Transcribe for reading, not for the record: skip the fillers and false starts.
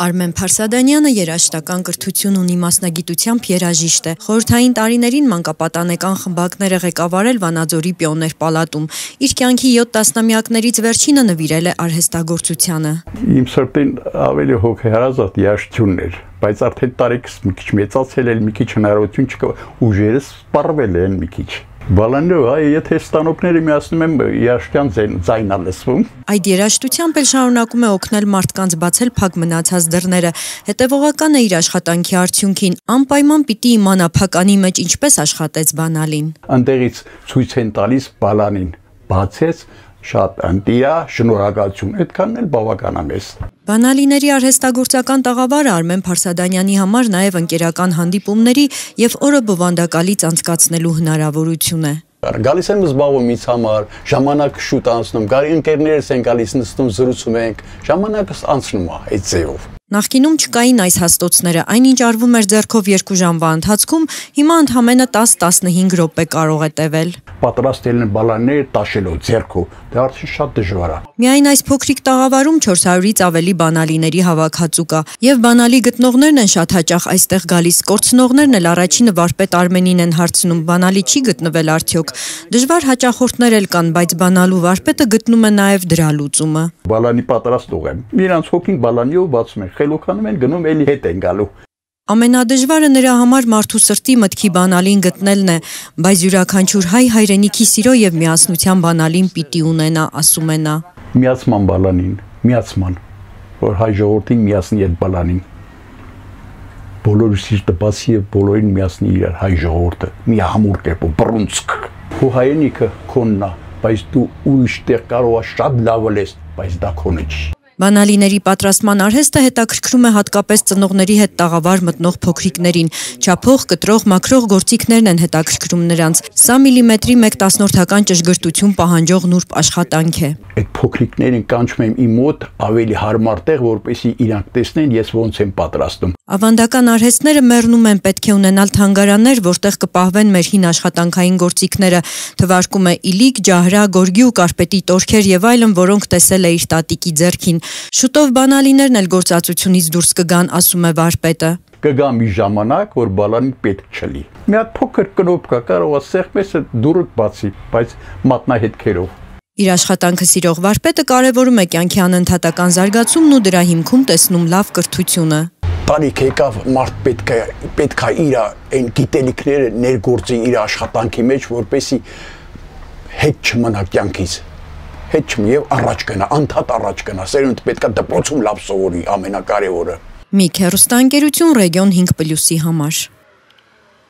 Armen Parsadanyan-ը երաժշտական կրթություն ունի, մասնագիտությամբ երաժիշտ է։ Խորհրդային տարիներին մանկապատանեկան խմբակներ է ղեկավարել Վանաձորի Պիոներ պալատում։ Իր կյանքի 7 տասնամյակներից վերջինը նվիրել է արհեստագործությանը։ Իմ սրտին ավելի հոգեհարազատ երաժշտությունն էր, բայց արդեն տարիքս մի քիչ մեծացել եմ, մի քիչ հնարավորություն չկա, ուժերս սպառվել են մի քիչ։ Բալանդով այ եթե ստանոքները միացնում եմ երաշտյան ձայնն ալսվում։ Այդ երաշտությամբ էլ շարունակում է օգնել մարդկանց բացել փակ մնացած դռները։ Հետևողական է իր աշխատանքի արդյունքին, անպայման պիտի իմանա փականի մեջ ինչպես աշխատեց բանալին։ Անտեղից ցույց են տալիս բալանին, բացեց, շատ անտիա, շնորհակալություն, այդքանն էլ բավական է մեզ։ Բանալիների արհեստագործական տաղավարը Արմեն Փարսադանյանի համար նաև ընկերական հանդիպումների և օրը բովանդակալից անցկացնելու հնարավորություն է։ Գալիս եմ զբաղվում ինձ համար, ժամանակը շուտ անցնում, գալի ընկերներս են գալիս, նստում, զրուցում ենք, ժամանակս անցնում է այդ ձևով։ Նախկինում չկային այս հաստոցները, այնինչ արվում էր ձեռքով 2 ժամվա ընթացքում, հիմա ընդամենը 10-15 րոպե կարող է տևել։ Պատրաստ ելնել բալանները տաշելով ձեռքով, դա արդեն շատ դժվար է։ Միայն այս փոքրիկ տաղավարում 400-ից ավելի բանալիների հավաքածու կա, եւ բանալի գտնողներն են շատ հաճախ այստեղ գալիս, կորցնողներն էլ առաջինը վարպետ Արմենին են հարցնում, բանալի չի գտնվել արդյոք։ Դժվար հաճախորդներ էլ կան, բայց բանալու վարպետը գտնում է նաեւ դրա լուծումը։ Բալանի պատրաստ ուղեմ։ Իրանց հոգին բալանիով բացում են։ Խելոքանում են գնում էլի հետ են գալու։ Ամենադժվարը նրա համար մարդու սրտի մտքի բանալին գտնելն է, բայց յուրաքանչյուր հայ հայրենիքի սիրո և միասնության բանալին պիտի ունենա, ասում է նա։ Միացման բալանին, միացման, որ հայ ժողովրդին միացնի այդ բալանին։ Բոլորի սիրտը բացի և բոլորին միացնի իրար հայ ժողովուրդը, մի համուր կերպով, բռունցք։ Քո հայրենիքը քոնն է, բայց դու ուրիշտեղ կարող ես շատ լավը լես, բայց դա քոնը չի։ Բանալիների պատրաստման արհեստը հետաքրքրում է հատկապես ծնողների հետ տաղավար մտնող փոքրիկներին, չափող, կտրող, մաքրող գործիքներն են հետաքրքրում նրանց։ Սա միլիմետրի 1/10 ճշգրտություն պահանջող նուրբ աշխատանք է։ Այդ փոքրիկներին կանչում եմ իմ մոտ ավելի հարմար տեղ, որպեսզի իրանք տեսնեն ես ոնց եմ պատրաստում։ Ավանդական արհեստները մեռնում են, պետք է ունենալ թանգարաններ, որտեղ կպահվեն մեր հին աշխատանքային գործիքները, թվարկում է իլիկ, ջահրա, գորգի ու կարպետի տորքեր եւ այլն, որոնք տեսել է իր տատիկի ձեռքին։ Շուտով բանալիներն էլ գործածությունից դուրս կգան, ասում է վարպետը։ Կգա մի ժամանակ, որ բալանին պետք չլի։ Մի հատ փոքր կնոպկա կարող է սեղմես է դուրը բացի, բայց մատնահետքերով։ Իր աշխատանքը սիրող վարպետը կարևորում է կյանքի անընդհատական զարգացումն ու դրա հիմքում տեսնում լավ կրթությունը։ Տարիք եկավ, մարդ պետք է իր այն գիտելիքները ներգործի իր աշխատանքի մեջ, որպեսզի հետ չմնա կյանքից։ Հետ չմի և առաջ գնա, անդհատ առաջ գնա, սերունդ պետք է դպրոցում լավ սովորի, ամենակարևորը։ Մի քերուստա ընկերություն Ռեգիոն 5+-ի համար։